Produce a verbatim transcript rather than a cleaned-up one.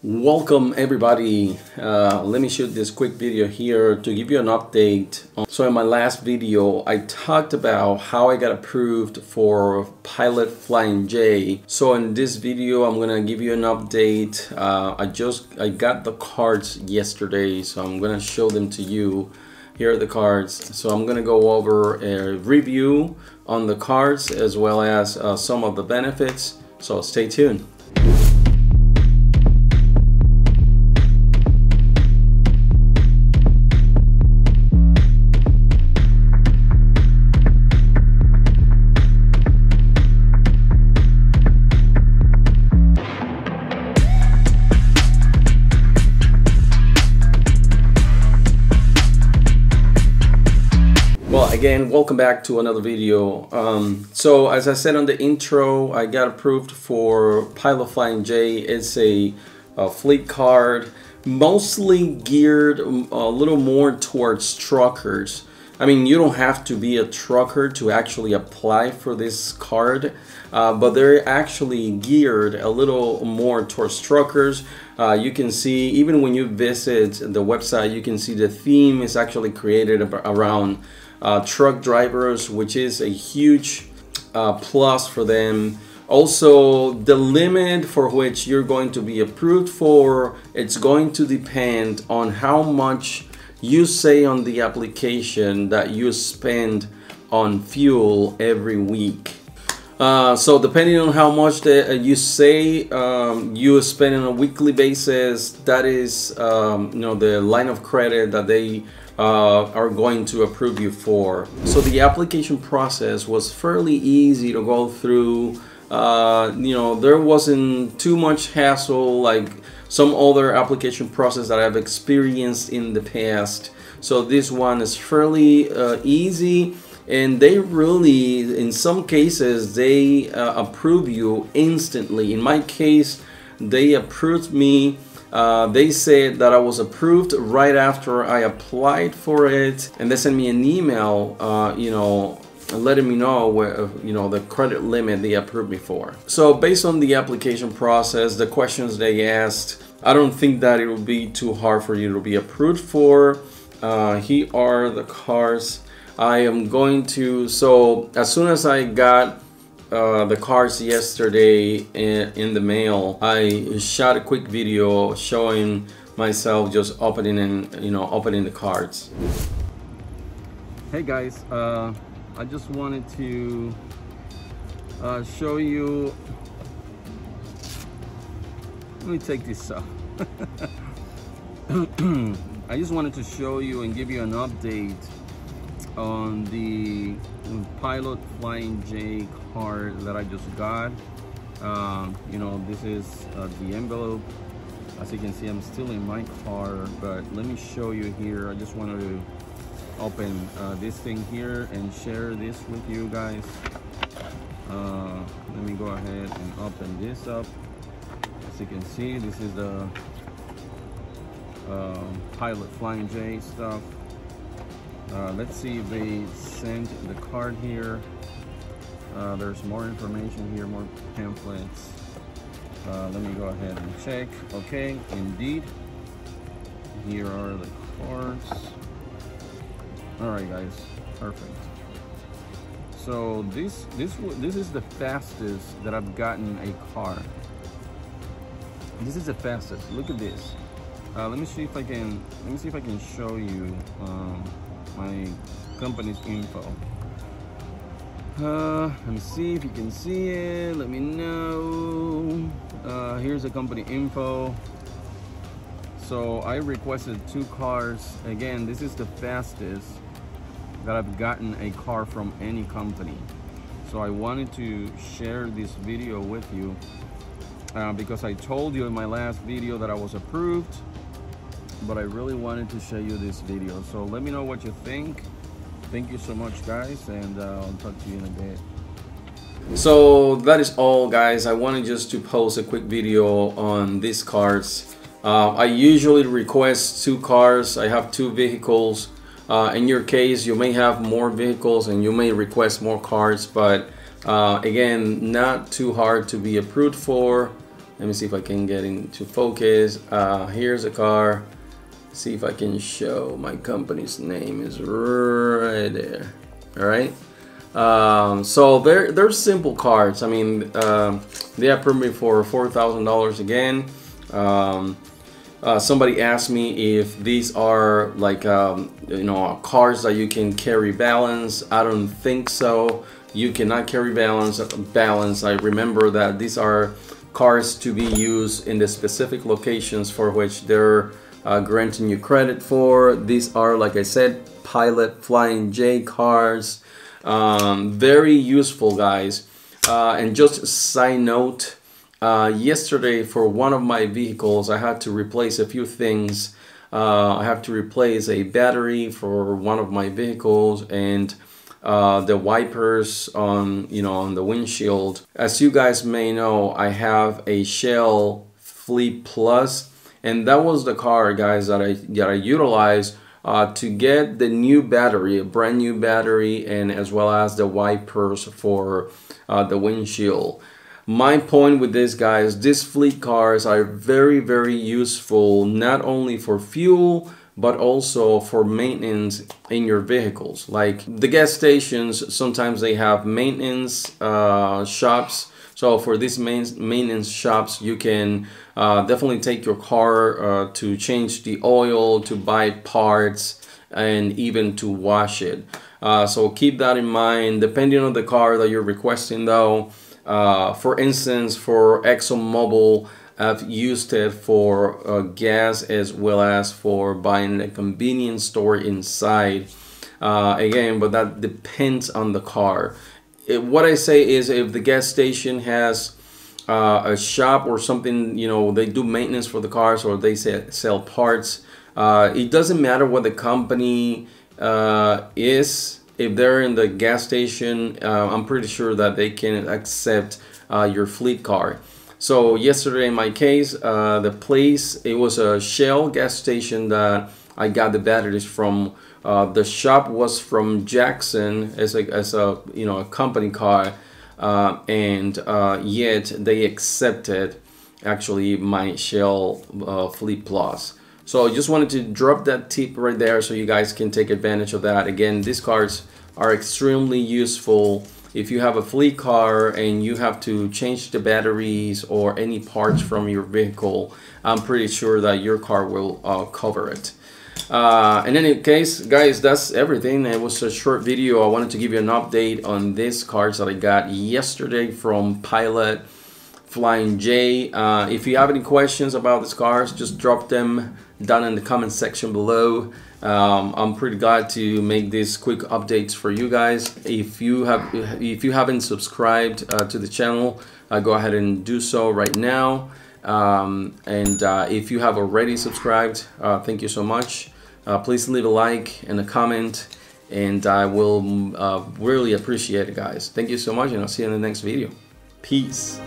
Welcome everybody. Uh, let me shoot this quick video here to give you an update. So in my last video I talked about how I got approved for Pilot Flying J. So in this video I'm gonna give you an update. Uh, I just I got the cards yesterday, so I'm gonna show them to you. Here are the cards. So I'm gonna go over a review on the cards as well as uh, some of the benefits. So stay tuned. Again, welcome back to another video. Um, so as I said on the intro, I got approved for Pilot Flying J. It's a, a fleet card, mostly geared a little more towards truckers. I mean, you don't have to be a trucker to actually apply for this card, uh, but they're actually geared a little more towards truckers. Uh, you can see, even when you visit the website, you can see the theme is actually created around Uh, truck drivers, which is a huge uh, plus for them. Also, the limit for which you're going to be approved for, it's going to depend on how much you say on the application that you spend on fuel every week. Uh, so depending on how much that uh, you say um, you spend on a weekly basis, that is um, you know, the line of credit that they uh, are going to approve you for. So the application process was fairly easy to go through. Uh, you know, there wasn't too much hassle like some other application process that I've experienced in the past. So this one is fairly uh, easy. And they really, in some cases, they uh, approve you instantly. In my case, they approved me. Uh, they said that I was approved right after I applied for it, and they sent me an email, uh, you know, letting me know where, you know, the credit limit they approved me for. So based on the application process, the questions they asked, I don't think that it will be too hard for you to be approved for. Uh, here are the cards. I am going to, so as soon as I got uh, the cards yesterday in, in the mail, I shot a quick video showing myself just opening and, you know, opening the cards. Hey guys, uh, I just wanted to uh, show you, let me take this off. I just wanted to show you and give you an update on the Pilot Flying J card that I just got. Um, you know, this is uh, the envelope. As you can see, I'm still in my car, but let me show you here. I just wanted to open uh, this thing here and share this with you guys. Uh, let me go ahead and open this up. As you can see, this is the uh, Pilot Flying J stuff. Uh, let's see if they sent the card here. Uh, there's more information here, more pamphlets. Uh, let me go ahead and check. Okay, indeed. Here are the cards. All right, guys, perfect. So this this this is the fastest that I've gotten a card. This is the fastest. Look at this. Uh, let me see if I can. Let me see if I can show you. Um, my company's info. Uh, let me see if you can see it. Let me know. Uh, here's the company info. So I requested two cars. Again, this is the fastest that I've gotten a car from any company. So I wanted to share this video with you uh, because I told you in my last video that I was approved, but I really wanted to show you this video. So let me know what you think. Thank you so much, guys, and uh, I'll talk to you in a bit. So that is all, guys. I wanted just to post a quick video on these cars. Uh, I usually request two cars. I have two vehicles. Uh, in your case, you may have more vehicles and you may request more cars, but uh, again, not too hard to be approved for. Let me see if I can get into focus. Uh, here's a car. See if I can show my company's name is right there. All right. Um, so they're they're simple cards. I mean, uh, they approved me for four thousand dollars again. Um, uh, somebody asked me if these are like um, you know cards that you can carry balance. I don't think so. You cannot carry balance. Balance. I remember that these are cards to be used in the specific locations for which they're uh, granting you credit for. These are, like I said, Pilot Flying J cards. Um, very useful, guys. Uh, and just a side note, uh, yesterday for one of my vehicles I had to replace a few things. uh, I have to replace a battery for one of my vehicles and uh, the wipers on you know on the windshield. As you guys may know, I have a Shell Fleet Plus, and that was the car, guys, that I that I utilized Uh, to get the new battery, a brand new battery, and as well as the wipers for uh, the windshield. My point with this, guys, these fleet cars are very, very useful, not only for fuel, but also for maintenance in your vehicles. Like the gas stations, sometimes they have maintenance uh, shops. So for these maintenance shops, you can uh, definitely take your car uh, to change the oil, to buy parts, and even to wash it. Uh, so keep that in mind, depending on the car that you're requesting though. Uh, for instance, for Exxon Mobil, I've used it for uh, gas as well as for buying a convenience store inside. Uh, again, but that depends on the car. It, what I say is, if the gas station has uh, a shop or something, you know, they do maintenance for the cars or they say, sell parts, uh, it doesn't matter what the company uh, is. If they're in the gas station, uh, I'm pretty sure that they can accept uh, your fleet card. So yesterday in my case, uh, the place, it was a Shell gas station that I got the batteries from. Uh, the shop was from Jackson, as a, as a you know a company car, uh, and uh, yet they accepted actually my Shell uh, Fleet Plus. So I just wanted to drop that tip right there so you guys can take advantage of that. Again, these cards are extremely useful. If you have a fleet car and you have to change the batteries or any parts from your vehicle, I'm pretty sure that your car will uh, cover it. Uh, in any case, guys, that's everything. It was a short video. I wanted to give you an update on these cards that I got yesterday from Pilot Flying J. Uh, if you have any questions about these cars, just drop them down in the comment section below. Um, I'm pretty glad to make these quick updates for you guys. If you have, if you haven't subscribed uh, to the channel, uh, go ahead and do so right now. Um, and uh, if you have already subscribed, uh, thank you so much. Uh, please leave a like and a comment, and I will uh, really appreciate it, guys. Thank you so much, and I'll see you in the next video. Peace.